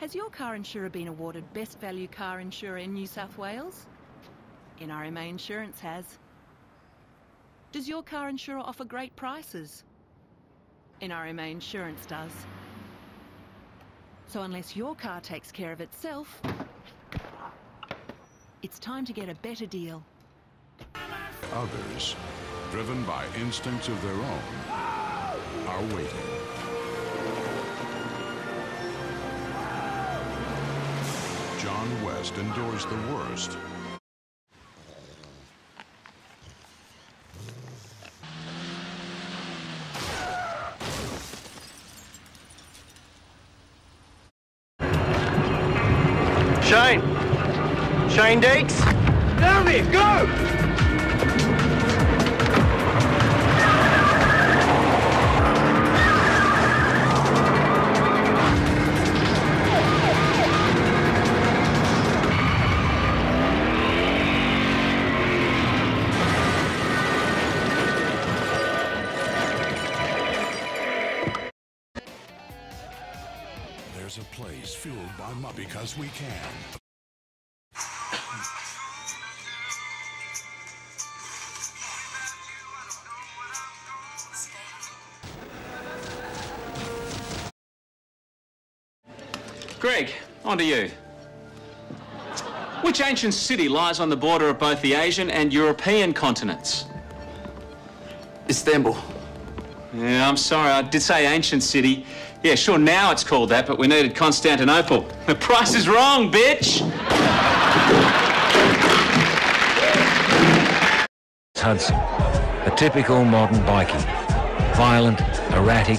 Has your car insurer been awarded Best Value Car Insurer in New South Wales? NRMA Insurance has. Does your car insurer offer great prices? NRMA Insurance does. So unless your car takes care of itself, it's time to get a better deal. Others, driven by instincts of their own, are waiting. John West endures the worst. Shane Deeks? Down there, go! There's a place fueled by love because we can. Greg, on to you. Which ancient city lies on the border of both the Asian and European continents? Istanbul. Yeah, I'm sorry, I did say ancient city. Yeah, sure, now it's called that, but we needed Constantinople. The price is wrong, bitch! It's Hudson, a typical modern bikie. Violent, erratic.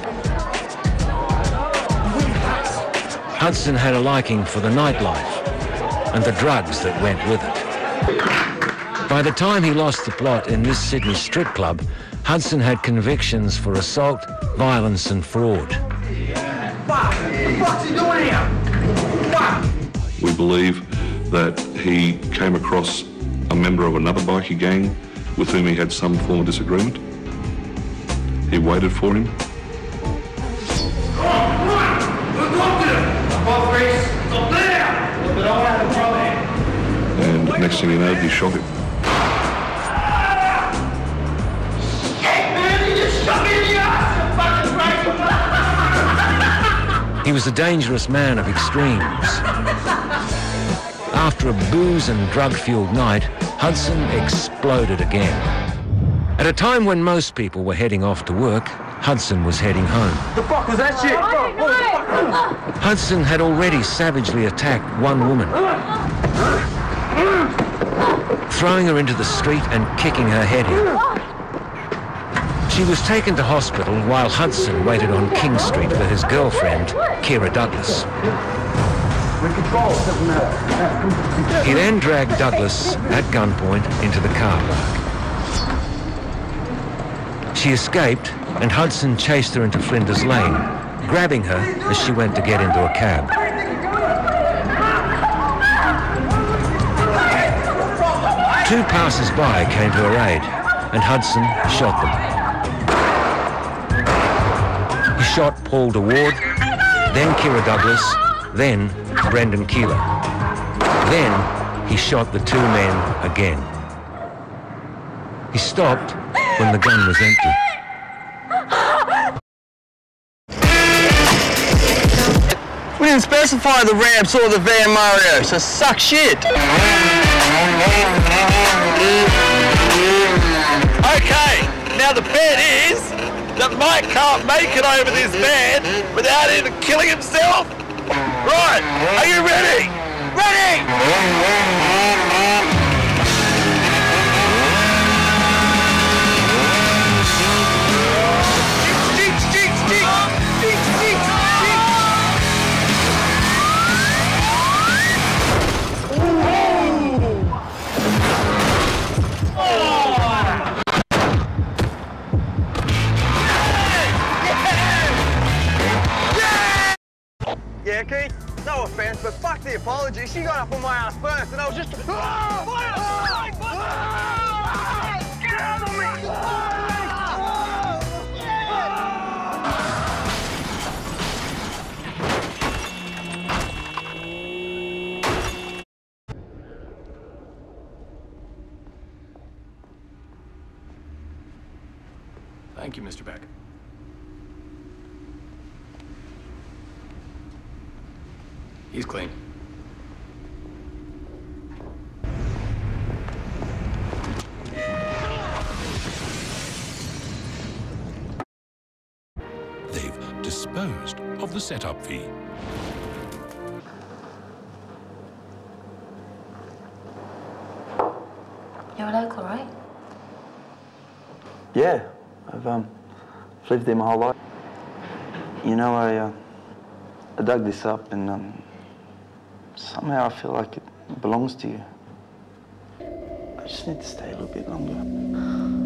Hudson had a liking for the nightlife and the drugs that went with it. By the time he lost the plot in this Sydney strip club, Hudson had convictions for assault, violence and fraud. What's he doing here? We believe that he came across a member of another bikie gang with whom he had some form of disagreement. He waited for him. And next thing you know, he shot him. He was a dangerous man of extremes. After a booze and drug-fueled night, Hudson exploded again. At a time when most people were heading off to work, Hudson was heading home. The fuck was that shit? Oh, Hudson had already savagely attacked one woman, throwing her into the street and kicking her head in. She was taken to hospital while Hudson waited on King Street for his girlfriend, Kira Douglas. He then dragged Douglas at gunpoint into the car park. She escaped and Hudson chased her into Flinders Lane, grabbing her as she went to get into a cab. Two passers-by came to her aid and Hudson shot them. He shot Paul DeWard, then Keira Douglas, then Brendan Keeler. Then he shot the two men again. He stopped when the gun was empty. We didn't specify the ramps or the Van Mario, so suck shit. Okay, now the bet is that Mike can't make it over this man without either killing himself. Right, are you ready? Ready! Yeah, Keith, no offense, but fuck the apology. She got up on my ass first, and I was just... Get out of me! Thank you, Mr. Beck. He's clean. They've disposed of the setup fee. You're a local, right? Yeah, I've lived there my whole life. You know, I dug this up and somehow I feel like it belongs to you. I just need to stay a little bit longer.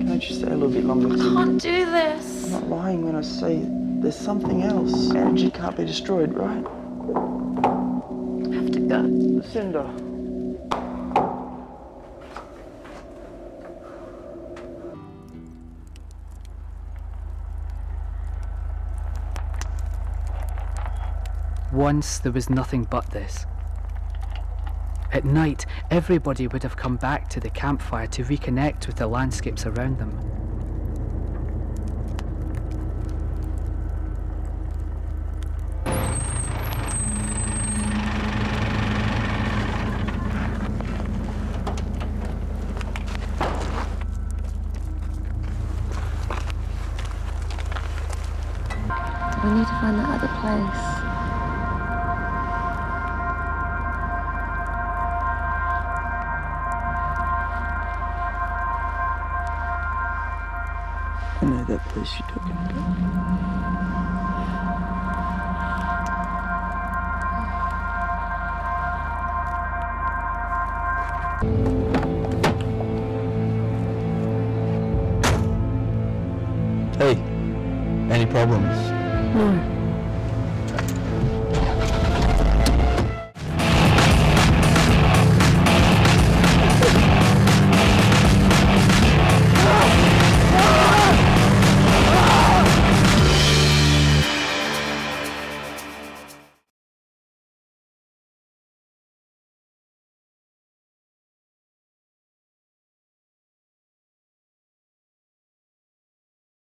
Can I just stay a little bit longer? I can't do this. I'm not lying when I say there's something else. Energy can't be destroyed, right? I have to go. Lucinda. Once there was nothing but this. At night, everybody would have come back to the campfire to reconnect with the landscapes around them. We need to find that other place. That place you're talking about. Hey, any problems? No.